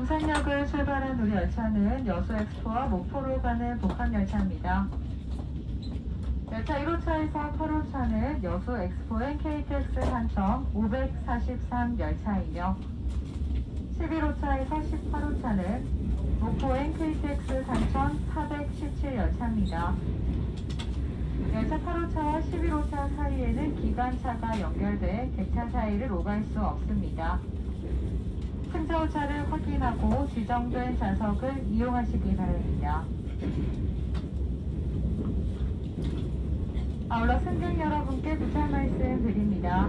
용산역을 출발한 우리 열차는 여수엑스포와 목포로 가는 복합열차입니다. 열차 1호차에서 8호차는 여수엑스포행 KTX 산천 543 열차이며 11호차에서 18호차는 목포행 KTX 산천 417 열차입니다. 열차 8호차와 11호차 사이에는 기관차가 연결돼 객차 사이를 오갈 수 없습니다. 승차호차를 확인하고 지정된 좌석을 이용하시기 바랍니다. 아울러 승객 여러분께 부탁 말씀드립니다.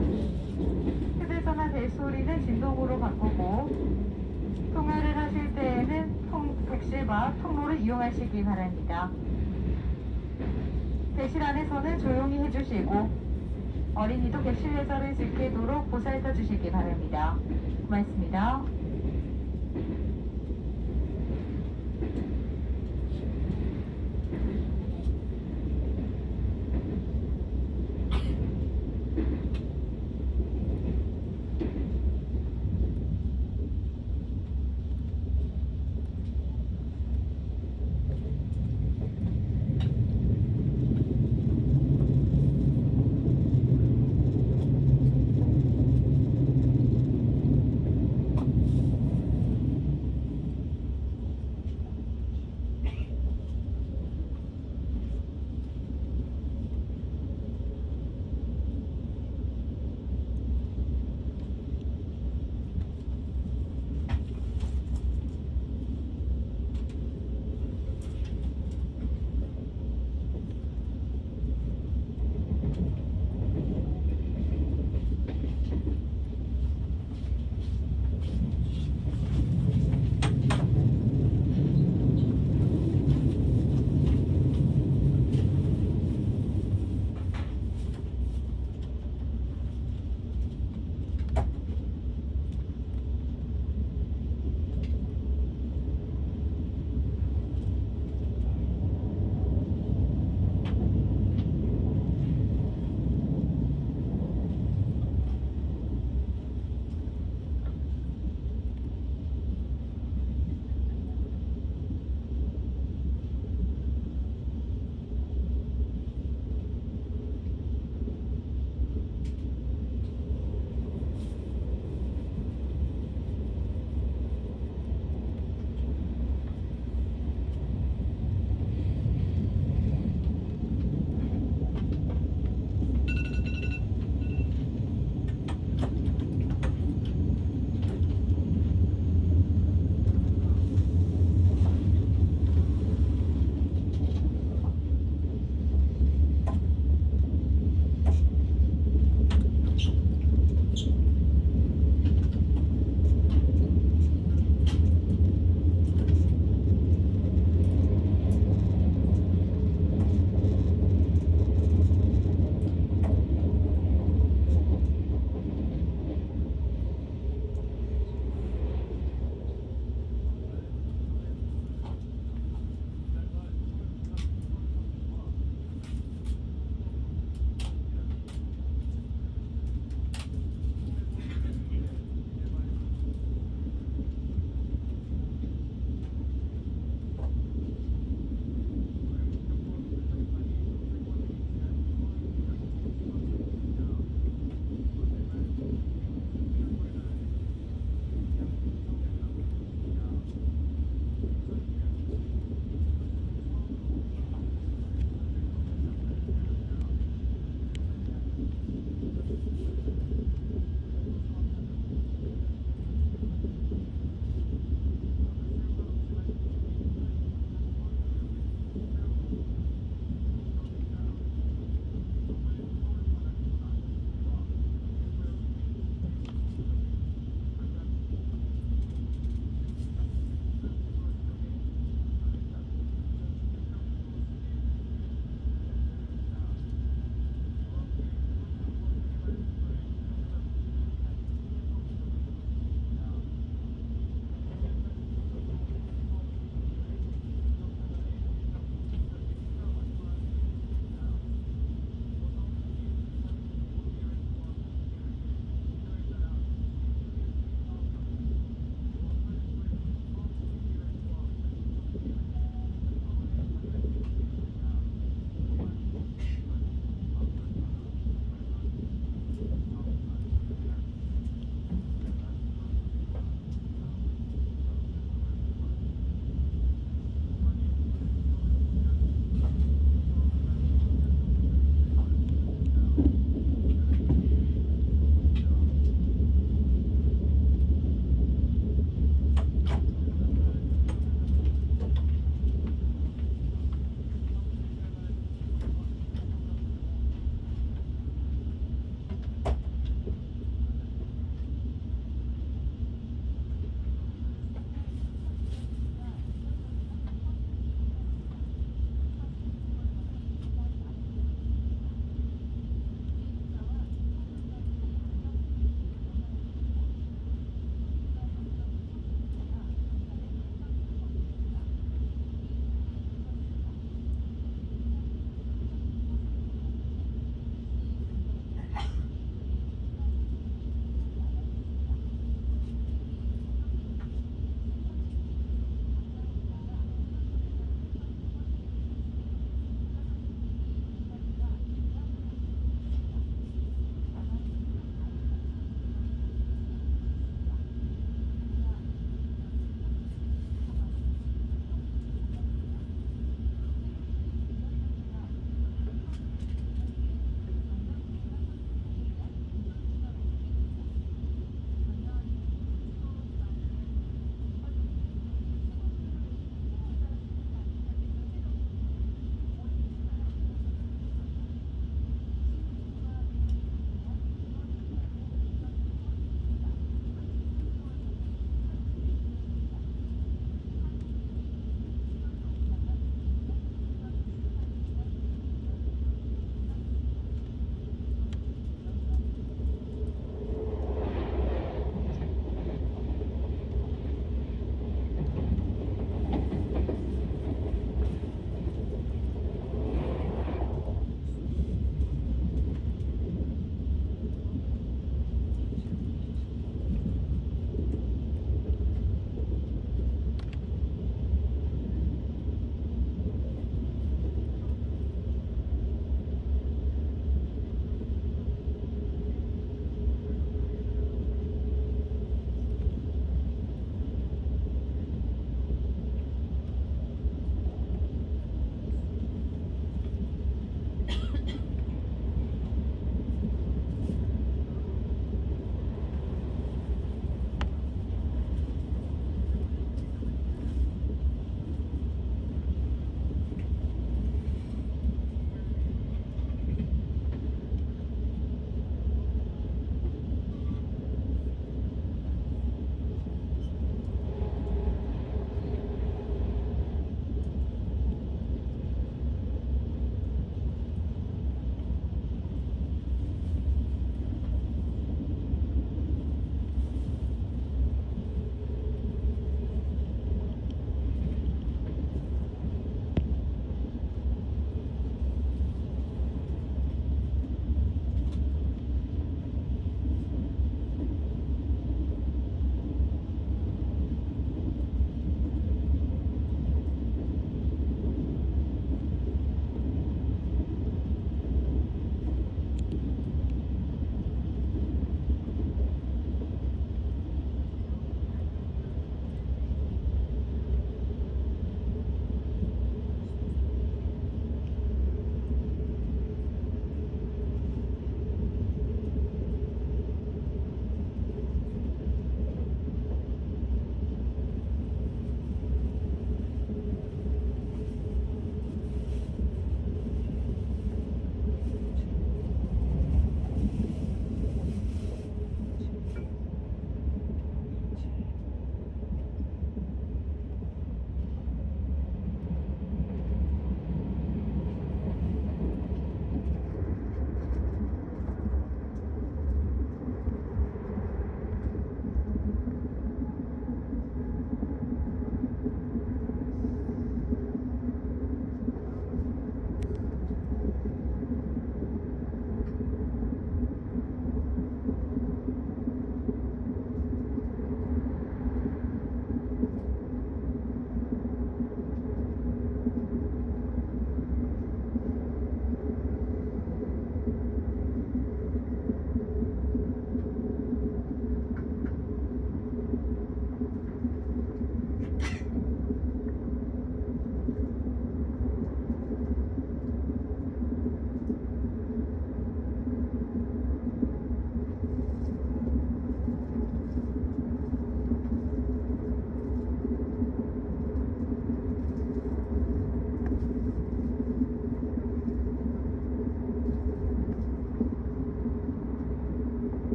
휴대전화 벨소리는 진동으로 바꾸고 통화를 하실 때에는 객실과 통로를 이용하시기 바랍니다. 객실 안에서는 조용히 해주시고 어린이도 객실 예절을 지키도록 보살펴 주시기 바랍니다. 고맙습니다.